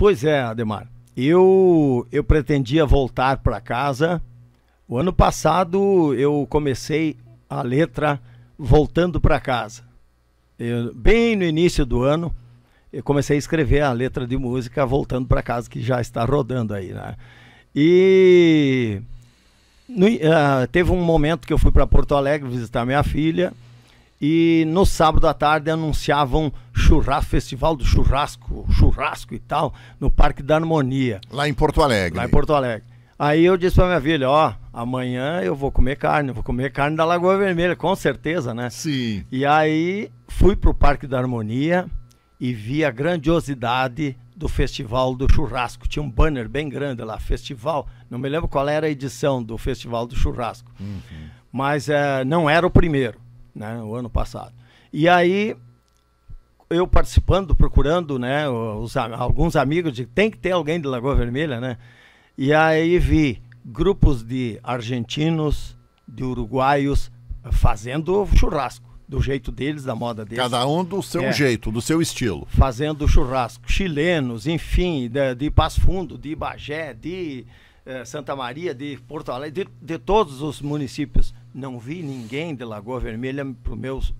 Pois é, Ademar. Eu pretendia voltar para casa. O ano passado eu comecei a letra Voltando para Casa. Bem no início do ano, eu comecei a escrever a letra de música Voltando para Casa, que já está rodando aí, né? E teve um momento que eu fui para Porto Alegre visitar minha filha, e no sábado à tarde anunciavam churrasco, festival do churrasco, churrasco e tal, no Parque da Harmonia. Lá em Porto Alegre. Lá em Porto Alegre. Aí eu disse pra minha filha, ó, amanhã eu vou comer carne da Lagoa Vermelha, com certeza, né? Sim. E aí fui pro Parque da Harmonia e vi a grandiosidade do festival do churrasco. Tinha um banner bem grande lá, festival, não me lembro qual era a edição do festival do churrasco. Uhum. Mas não era o primeiro, né, o ano passado. E aí eu participando, procurando, né, alguns amigos, de tem que ter alguém de Lagoa Vermelha, né? E aí vi grupos de argentinos, de uruguaios, fazendo churrasco, do jeito deles, da moda deles. Cada um do seu jeito, do seu estilo. Fazendo churrasco. Chilenos, enfim, de Passo Fundo, de Bagé, de Santa Maria, de Porto Alegre, de todos os municípios. Não vi ninguém de Lagoa Vermelha,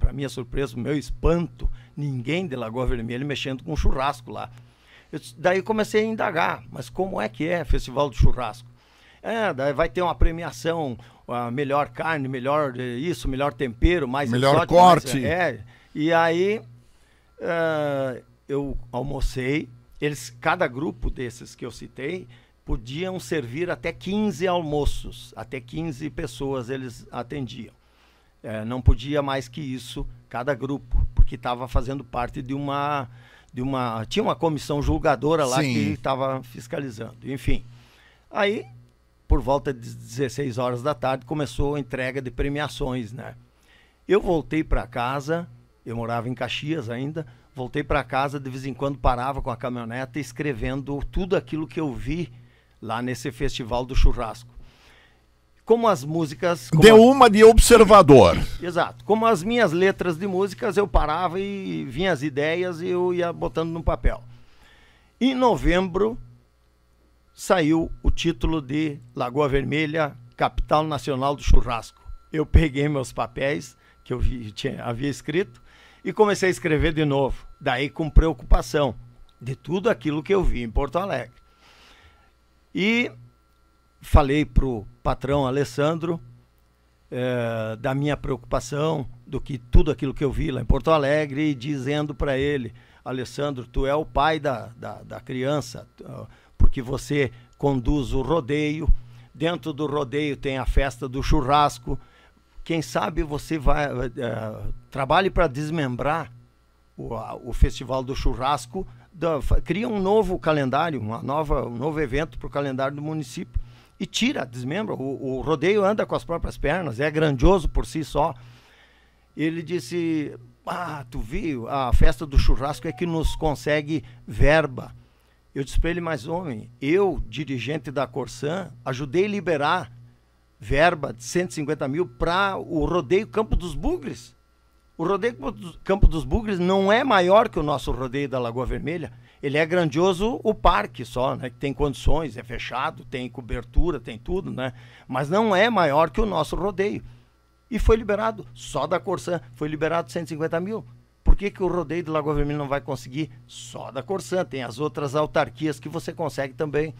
para minha surpresa, para o meu espanto, ninguém de Lagoa Vermelha mexendo com churrasco lá. Daí comecei a indagar, mas como é que é festival do churrasco? Daí vai ter uma premiação, a melhor carne, melhor isso, melhor tempero, mais melhor exótico, corte. E aí eu almocei. Cada grupo desses que eu citei podiam servir até 15 almoços, até 15 pessoas eles atendiam. Não podia mais que isso, cada grupo, porque estava fazendo parte de uma... tinha uma comissão julgadora lá. Sim. Que estava fiscalizando, enfim. Aí, por volta de 16 horas da tarde, começou a entrega de premiações, né? Eu voltei para casa, eu morava em Caxias ainda, voltei para casa, de vez em quando parava com a caminhoneta escrevendo tudo aquilo que eu vi lá nesse festival do churrasco. Como as músicas... uma de observador. Exato. Como as minhas letras de músicas, eu parava e vinha as ideias e eu ia botando no papel. Em novembro, saiu o título de Lagoa Vermelha, Capital Nacional do Churrasco. Eu peguei meus papéis, que eu havia escrito, e comecei a escrever de novo. Daí com preocupação de tudo aquilo que eu vi em Porto Alegre. E... falei para o patrão Alessandro da minha preocupação, do que tudo aquilo que eu vi lá em Porto Alegre, e dizendo para ele, Alessandro, tu é o pai da criança, porque você conduz o rodeio, dentro do rodeio tem a festa do churrasco, quem sabe você vai trabalhe para desmembrar o festival do churrasco, cria um novo calendário, um novo evento para o calendário do município. E tira, desmembra, o rodeio anda com as próprias pernas, é grandioso por si só. Ele disse, tu viu, a festa do churrasco é que nos consegue verba. Eu disse para ele, mas homem, eu, dirigente da Corsan, ajudei a liberar verba de 150 mil para o rodeio Campo dos Bugres. O rodeio Campo dos Bugres não é maior que o nosso rodeio da Lagoa Vermelha. Ele é grandioso o parque só, né? Que tem condições, é fechado, tem cobertura, tem tudo, né? Mas não é maior que o nosso rodeio. E foi liberado, só da Corsan, foi liberado 150 mil. Por que que o rodeio de Lagoa Vermelha não vai conseguir? Só da Corsan, tem as outras autarquias que você consegue também.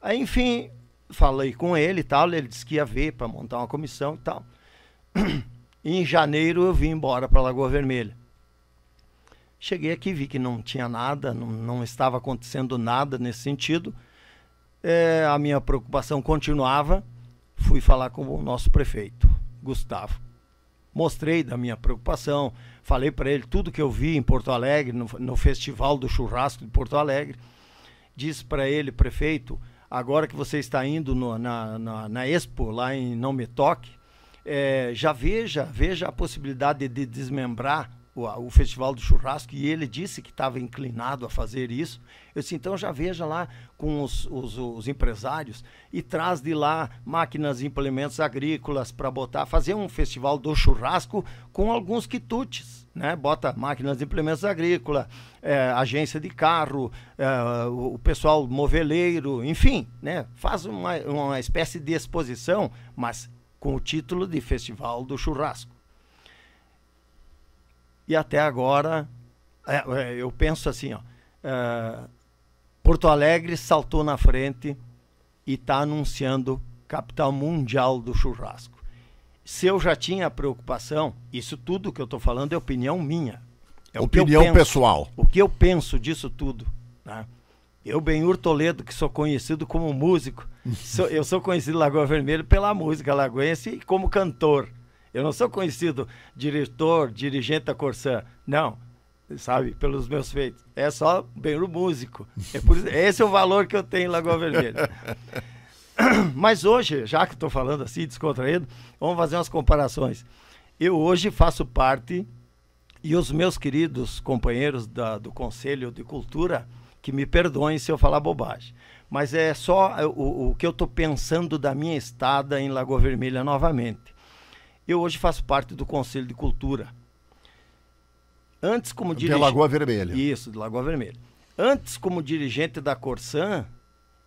Aí, enfim, falei com ele e tal, ele disse que ia ver para montar uma comissão e tal. Em janeiro eu vim embora para Lagoa Vermelha. Cheguei aqui, vi que não tinha nada, não estava acontecendo nada nesse sentido. A minha preocupação continuava. Fui falar com o nosso prefeito, Gustavo. Mostrei da minha preocupação, falei para ele tudo que eu vi em Porto Alegre, no Festival do Churrasco de Porto Alegre. Disse para ele, prefeito, agora que você está indo na Expo, lá em Não Me Toque, já veja a possibilidade de desmembrar o Festival do Churrasco, e ele disse que estava inclinado a fazer isso. Eu disse, então já veja lá com os empresários e traz de lá máquinas e implementos agrícolas para botar, fazer um festival do churrasco com alguns quitutes, né? Bota máquinas e implementos agrícolas, agência de carro, o pessoal moveleiro, enfim, né? Faz uma espécie de exposição, mas com o título de Festival do Churrasco. E até agora, eu penso assim, ó, Porto Alegre saltou na frente e está anunciando capital mundial do churrasco. Se eu já tinha preocupação, isso tudo que eu estou falando é opinião minha. É opinião pessoal. O que eu penso disso tudo, né? Eu, Bem-Hur Toledo, que sou conhecido como músico, eu sou conhecido em Lagoa Vermelha pela música lagoense e como cantor. Eu não sou conhecido diretor, dirigente da Corsan, não, sabe, pelos meus feitos. É só Bem-Hur músico. É por isso, esse é o valor que eu tenho em Lagoa Vermelha. Mas hoje, já que estou falando assim, descontraído, vamos fazer umas comparações. Eu hoje faço parte, e os meus queridos companheiros do Conselho de Cultura, que me perdoem se eu falar bobagem, mas é só o que eu estou pensando da minha estada em Lagoa Vermelha novamente. Eu hoje faço parte do Conselho de Cultura. Antes como dirigente... De Lagoa Vermelha. Isso, de Lagoa Vermelha. Antes, como dirigente da Corsan,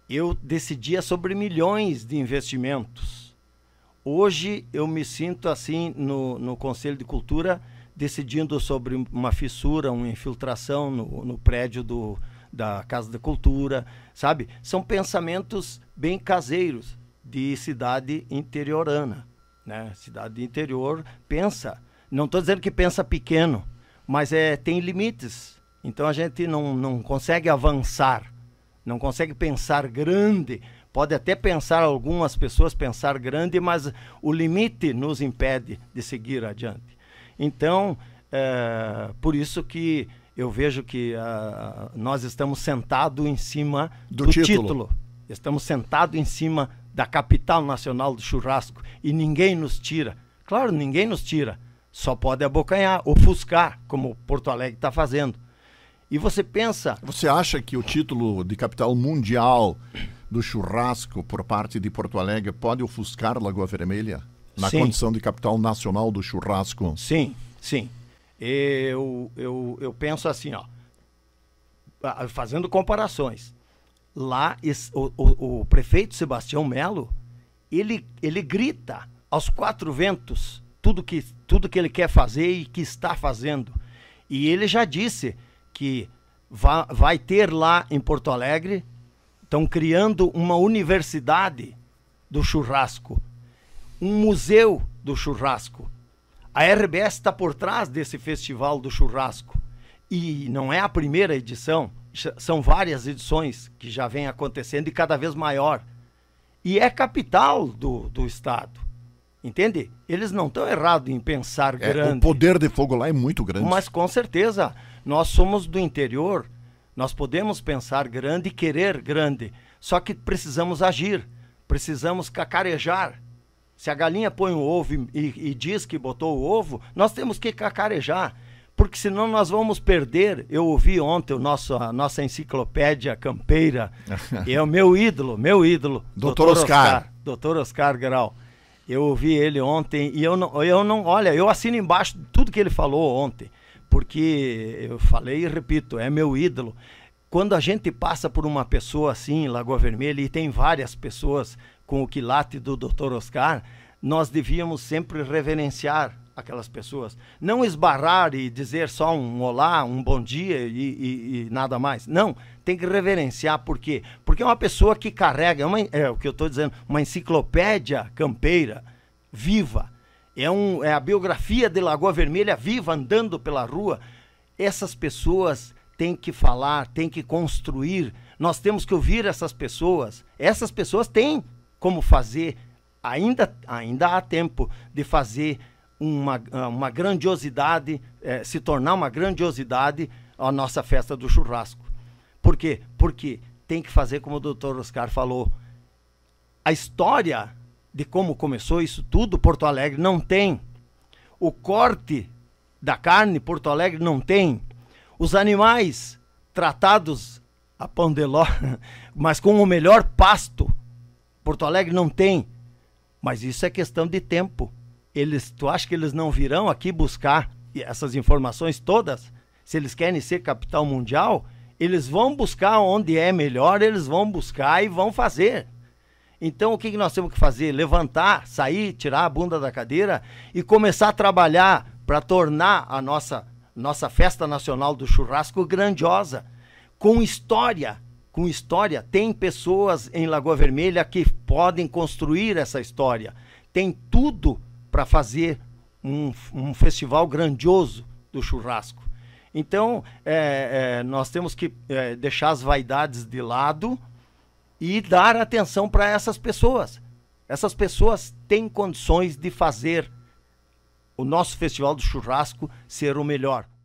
eu decidia sobre milhões de investimentos. Hoje, eu me sinto assim, no Conselho de Cultura, decidindo sobre uma fissura, uma infiltração no prédio da Casa da Cultura, sabe? São pensamentos bem caseiros, de cidade interiorana. Né? Cidade do interior pensa, não estou dizendo que pensa pequeno, mas tem limites, então a gente não consegue avançar, não consegue pensar grande, pode até pensar, algumas pessoas pensar grande, mas o limite nos impede de seguir adiante. Então, por isso que eu vejo que nós estamos sentados em cima do título. Estamos sentados em cima da capital nacional do churrasco e ninguém nos tira. Claro, ninguém nos tira. Só pode abocanhar, ofuscar, como Porto Alegre está fazendo. E você pensa... Você acha que o título de capital mundial do churrasco por parte de Porto Alegre pode ofuscar Lagoa Vermelha? Na sim. Condição de capital nacional do churrasco? Sim, sim. Eu penso assim, ó, fazendo comparações. Lá, o prefeito Sebastião Melo, ele grita aos quatro ventos tudo que ele quer fazer e que está fazendo. E ele já disse que vai ter lá em Porto Alegre, estão criando uma universidade do churrasco, um museu do churrasco. A RBS está por trás desse festival do churrasco. E não é a primeira edição. São várias edições que já vem acontecendo e cada vez maior. E é capital do estado. Entende? Eles não estão errados em pensar grande. O poder de fogo lá é muito grande. Mas com certeza, nós somos do interior, nós podemos pensar grande e querer grande. Só que precisamos agir, precisamos cacarejar. Se a galinha põe o ovo e diz que botou o ovo, nós temos que cacarejar. Porque senão nós vamos perder. Eu ouvi ontem a nossa enciclopédia campeira. É o meu ídolo. Dr. Oscar Grau. Eu ouvi ele ontem e eu não, olha, eu assino embaixo de tudo que ele falou ontem. Porque eu falei e repito, é meu ídolo. Quando a gente passa por uma pessoa assim, em Lagoa Vermelha, e tem várias pessoas com o quilate do Dr. Oscar, nós devíamos sempre reverenciar aquelas pessoas, não esbarrar e dizer só um olá, um bom dia e nada mais. Não, tem que reverenciar. Por quê? Porque é uma pessoa que carrega, é o que eu estou dizendo, uma enciclopédia campeira viva, é a biografia de Lagoa Vermelha viva, andando pela rua. Essas pessoas têm que falar, têm que construir, nós temos que ouvir essas pessoas têm como fazer, ainda há tempo de fazer uma grandiosidade, se tornar uma grandiosidade a nossa festa do churrasco. Por quê? Porque tem que fazer como o Dr. Oscar falou. A história de como começou isso tudo, Porto Alegre não tem. O corte da carne, Porto Alegre não tem. Os animais tratados a pão de ló, mas com o melhor pasto, Porto Alegre não tem. Mas isso é questão de tempo. Eles, tu acha que eles não virão aqui buscar essas informações todas? Se eles querem ser capital mundial, eles vão buscar onde é melhor, eles vão buscar e vão fazer. Então, o que nós temos que fazer? Levantar, sair, tirar a bunda da cadeira e começar a trabalhar para tornar a nossa festa nacional do churrasco grandiosa, com história, com história. Tem pessoas em Lagoa Vermelha que podem construir essa história. Tem tudo para fazer um festival grandioso do churrasco. Então, nós temos que deixar as vaidades de lado e dar atenção para essas pessoas. Essas pessoas têm condições de fazer o nosso festival do churrasco ser o melhor.